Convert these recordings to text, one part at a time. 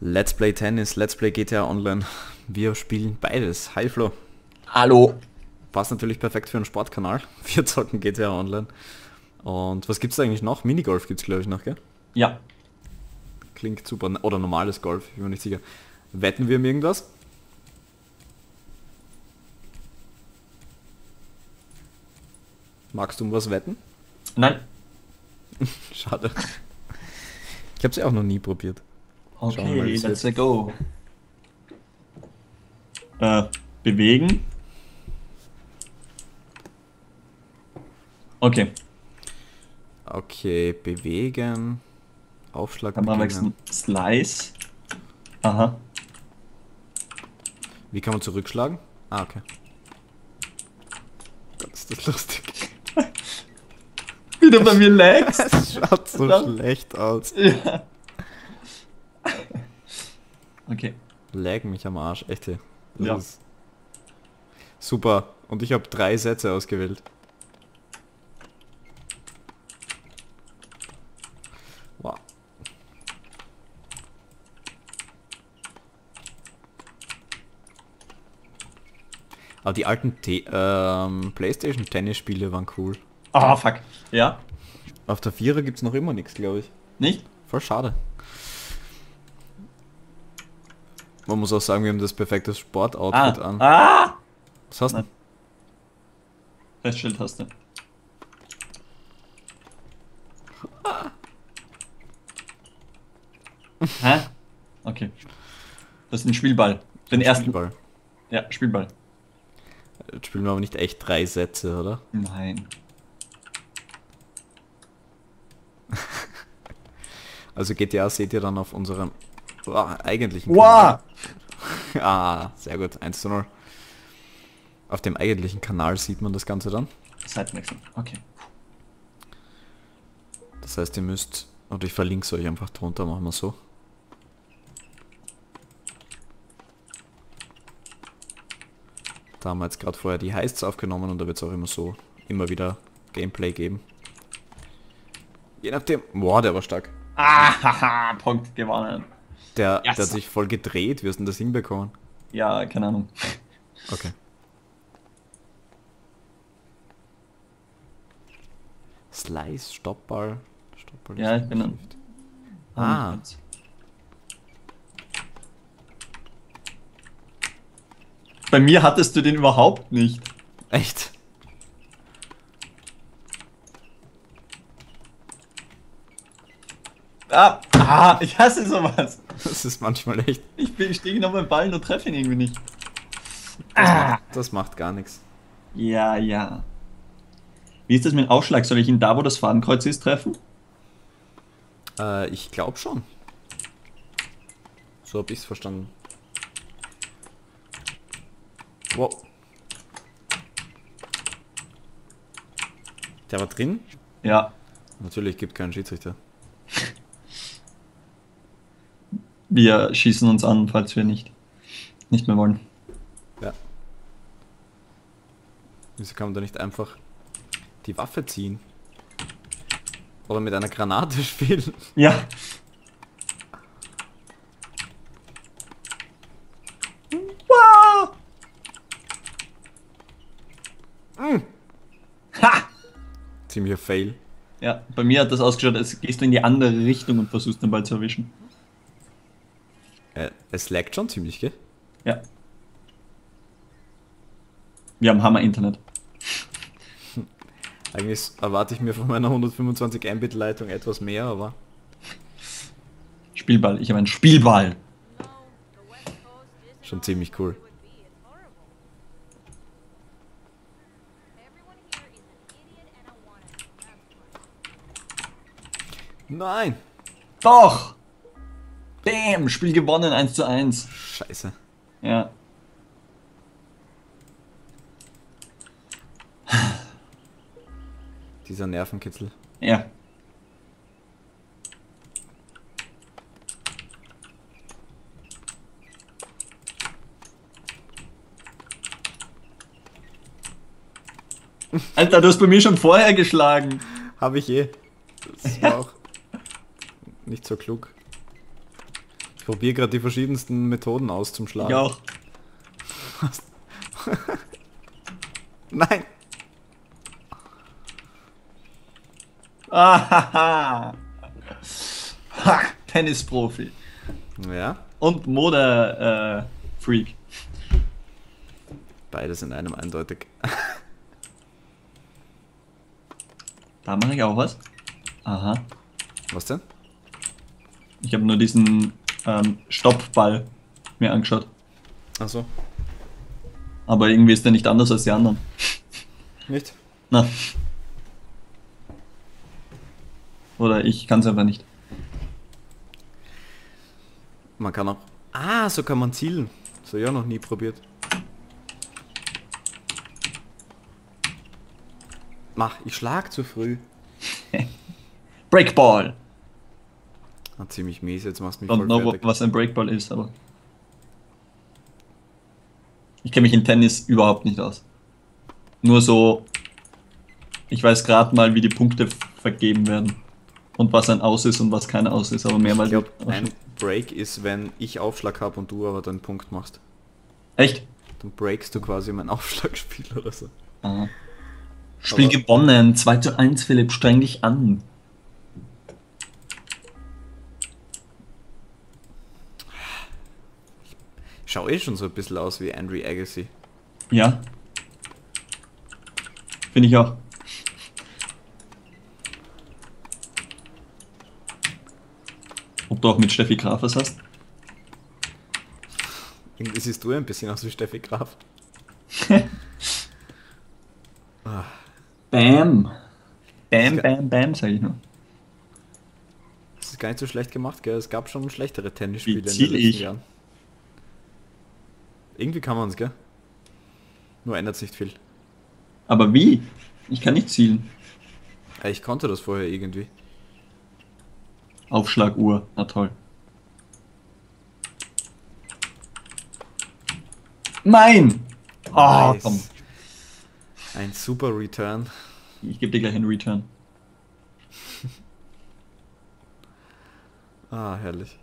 Let's Play Tennis, Let's Play GTA Online. Wir spielen beides. Hi Flo. Hallo. Passt natürlich perfekt für einen Sportkanal. Wir zocken GTA Online. Und was gibt's da eigentlich noch? Minigolf gibt's glaube ich noch, gell? Ja. Klingt super. Oder normales Golf, ich bin mir nicht sicher. Wetten wir um irgendwas? Magst du um was wetten? Nein. Schade. Ich habe es ja auch noch nie probiert. Okay, let's go. Bewegen. Okay. Okay, bewegen. Aufschlag. Kann man wechseln. Slice. Aha. Wie kann man zurückschlagen? Ah, okay. Gott, ist das lustig. Wieder bei mir lags. Das schaut so schlecht aus. Ja. Okay. Lag mich am Arsch, echt hier. Ja. Super. Und ich habe 3 Sätze ausgewählt. Wow. Aber die alten PlayStation Tennisspiele waren cool. Ah, oh, fuck. Ja. Auf der 4er gibt es noch immer nichts, glaube ich. Nicht? Voll schade. Man muss auch sagen, wir haben das perfekte Sportoutfit an. Ah! Was hast du? Feststelltaste. Ah. Hä? Okay. Das ist ein Spielball. Den ersten. Spielball. Ja, Spielball. Jetzt spielen wir aber nicht echt 3 Sätze, oder? Nein. Also GTA seht ihr dann auf unserem eigentlichen Kanal. Wow. Ah, sehr gut. 1:0. Auf dem eigentlichen Kanal sieht man das Ganze dann. Seitenwechsel. Okay. Das heißt, ihr müsst... Und ich verlinke es euch einfach drunter, machen wir so. Da haben wir jetzt gerade vorher die Heists aufgenommen und da wird es auch immer so, immer wieder Gameplay geben. Je nachdem... Boah, der war stark. Ah, haha, Punkt gewonnen. Der hat sich voll gedreht, wie hast du denn das hinbekommen? Ja, keine Ahnung. Okay. Slice, Stoppball. Stoppball ja, ich bin dann. Ah. Bei mir hattest du den überhaupt nicht. Echt? Ah, ah, ich hasse sowas. Das ist manchmal echt. Ich stehe genau beim Ball und treffe ihn irgendwie nicht. Das macht gar nichts. Ja, ja. Wie ist das mit dem Aufschlag? Soll ich ihn da, wo das Fadenkreuz ist, treffen? Ich glaube schon. So habe ich es verstanden. Wow. Der war drin? Ja. Natürlich gibt keinen Schiedsrichter. Wir schießen uns an, falls wir nicht mehr wollen. Ja. Wieso kann man da nicht einfach die Waffe ziehen? Oder mit einer Granate spielen? Ja. Wow. Mhm. Ha! Ziemlicher Fail. Ja, bei mir hat das ausgeschaut, als gehst du in die andere Richtung und versuchst den Ball zu erwischen. Es laggt schon ziemlich, gell? Ja. Wir haben Hammer-Internet. Eigentlich erwarte ich mir von meiner 125 Mbit-Leitung etwas mehr, aber... Spielball, ich habe einen Spielball! Schon ziemlich cool. Nein! Doch! Bam! Spiel gewonnen, 1:1. Scheiße. Ja. Dieser Nervenkitzel. Ja. Alter, du hast bei mir schon vorher geschlagen. Hab ich eh. Das war auch nicht so klug. Ich probiere gerade die verschiedensten Methoden aus zum Schlagen. Ja. Was? Nein! Ahaha! Ha! Tennisprofi. Ja. Und Mode-Freak. Beides in einem eindeutig. Da mache ich auch was. Aha. Was denn? Ich habe nur diesen Stoppball mir angeschaut. Ach so. Aber irgendwie ist der nicht anders als die anderen. Nicht? Na. Oder ich kann es einfach nicht. Man kann auch... Ah, so kann man zielen. Das habe ich auch noch nie probiert. Mach, ich schlag zu früh. Breakball! Ah, ziemlich mies, jetzt machst du mich voll fertig. Was ein Breakball ist, aber... Ich kenne mich in Tennis überhaupt nicht aus. Nur so... Ich weiß gerade mal, wie die Punkte vergeben werden. Und was ein Aus ist und was kein Aus ist, aber mehrmals... Ich glaube, ein Break ist, wenn ich Aufschlag habe und du aber deinen Punkt machst. Echt? Dann breakst du quasi mein Aufschlagspiel oder so. Aha. Spiel aber gewonnen, 2:1, Philipp, streng dich an. Ich schau eh schon so ein bisschen aus wie Andre Agassi. Ja. Finde ich auch. Ob du auch mit Steffi Graf was hast? Irgendwie siehst du ja ein bisschen aus wie Steffi Graf. Ah. Bam! Bam, bam, bam, sag ich nur. Das ist gar nicht so schlecht gemacht, gell? Es gab schon schlechtere Tennisspiele in den letzten Jahren. Irgendwie kann man es, gell? Nur ändert sich nicht viel. Aber wie? Ich kann nicht zielen. Ich konnte das vorher irgendwie. Aufschlaguhr, na toll. Nein! Ah, nice. Komm. Ein super Return. Ich gebe dir gleich einen Return. Ah, herrlich.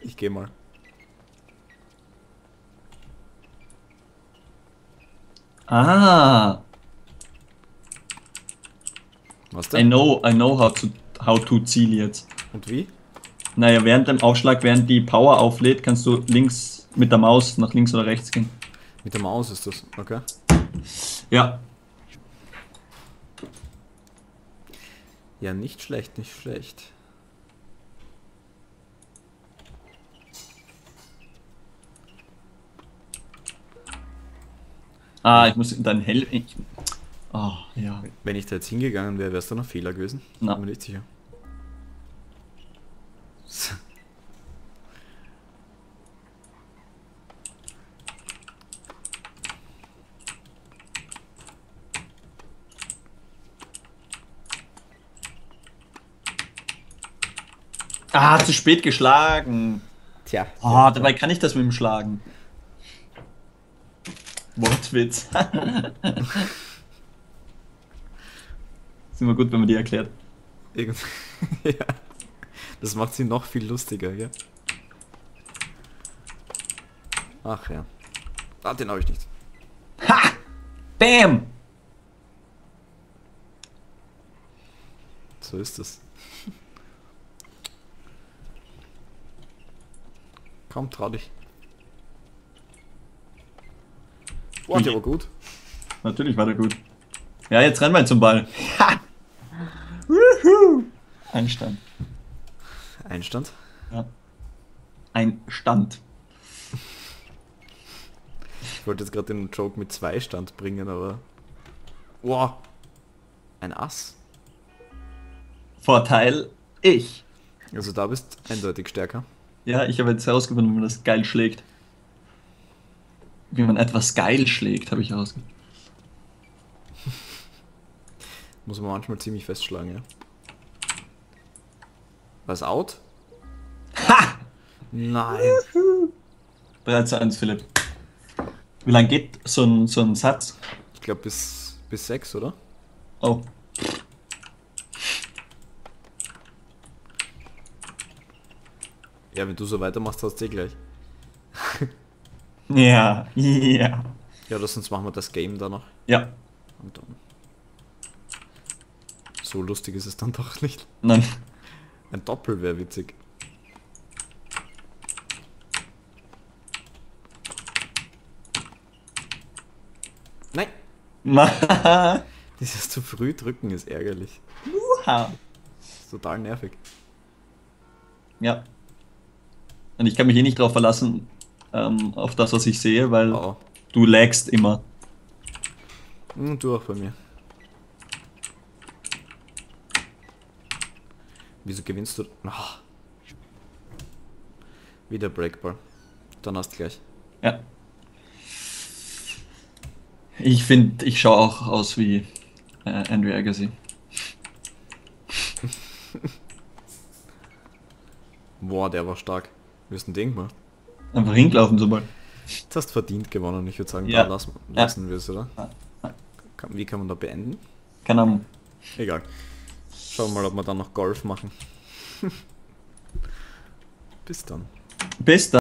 Ich gehe mal. Ah! Was denn? I know how to ziel jetzt. Und wie? Naja, während dem Aufschlag, während die Power auflädt, kannst du links mit der Maus nach links oder rechts gehen. Mit der Maus ist das, okay. Ja. Ja, nicht schlecht, nicht schlecht. Ah, ich muss in dein Hell... Oh, ja. Wenn ich da jetzt hingegangen wäre, wär's da noch Fehler gewesen? Na. Bin mir nicht sicher. Ah, zu spät geschlagen. Tja. Ah, oh, dabei kann ich das mit dem Schlagen. Wortwitz. Ist immer gut, wenn man die erklärt. Irgendwie. Ja. Das macht sie noch viel lustiger, gell? Ach ja. Ah, den habe ich nicht. Ha! Bam! So ist es. Komm, trau dich. War der aber gut? Natürlich war der gut. Ja, jetzt rennen wir zum Ball. Ha! Wuhu! Einstand. Einstand? Ja. Ein Stand. Ich wollte jetzt gerade den Joke mit zwei Stand bringen, aber... Wow! Ein Ass. Vorteil, ich. Also da bist eindeutig stärker. Ja, ich habe jetzt herausgefunden, wie man das geil schlägt. Wie man etwas geil schlägt, habe ich herausgefunden. Muss man manchmal ziemlich festschlagen, ja. Was out? Ha! Nein. 3:1, Philipp. Wie lange geht so ein Satz? Ich glaube bis 6, oder? Oh. Ja, wenn du so weitermachst, hast du eh gleich. Ja, ja. Ja, oder sonst machen wir das Game da noch. Ja. Und dann. So lustig ist es dann doch nicht. Nein. Ein Doppel wäre witzig. Nein. Dieses zu früh drücken ist ärgerlich. Ist total nervig. Ja. Und ich kann mich eh nicht drauf verlassen, auf das, was ich sehe, weil du lagst immer. Und du auch bei mir. Wieso gewinnst du? Wieder Breakball. Dann hast du gleich. Ja. Ich finde, ich schaue auch aus wie Andre Agassi. Boah, der war stark. Wir müssen den gemacht. Einfach hinlaufen sobald. Jetzt hast du verdient gewonnen. Ich würde sagen, ja. Da lassen wir es, oder? Ja. Wie kann man da beenden? Keine Ahnung. Egal. Schauen wir mal, ob wir dann noch Golf machen. Bis dann. Bis dann.